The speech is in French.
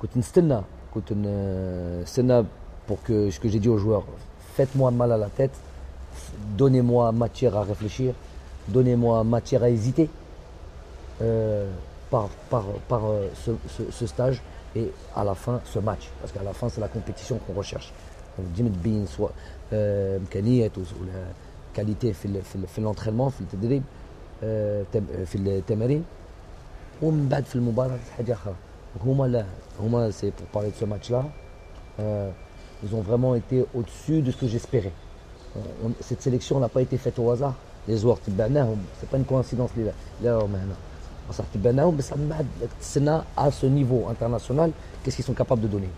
كنت نستنى pour que ce que j'ai dit aux joueurs, faites-moi mal à la tête, donnez-moi matière à réfléchir, donnez-moi matière à hésiter par ce stage et à la fin ce match, parce qu'à la fin c'est la compétition qu'on recherche. Donc Jimmy soit Mkaniet ou la qualité في l'entraînement, في التدريب, في التمارين ومن بعد في المباراة حاجة أخرى. هما لا هما c'est pour parler de ce match là. Ils ont vraiment été au-dessus de ce que j'espérais. Cette sélection n'a pas été faite au hasard. Les joueurs تبعناهم, c'est pas une coïncidence les là. On s'est تبعناهم, mais ça m'a à ce niveau international, qu'est-ce qu'ils sont capables de donner.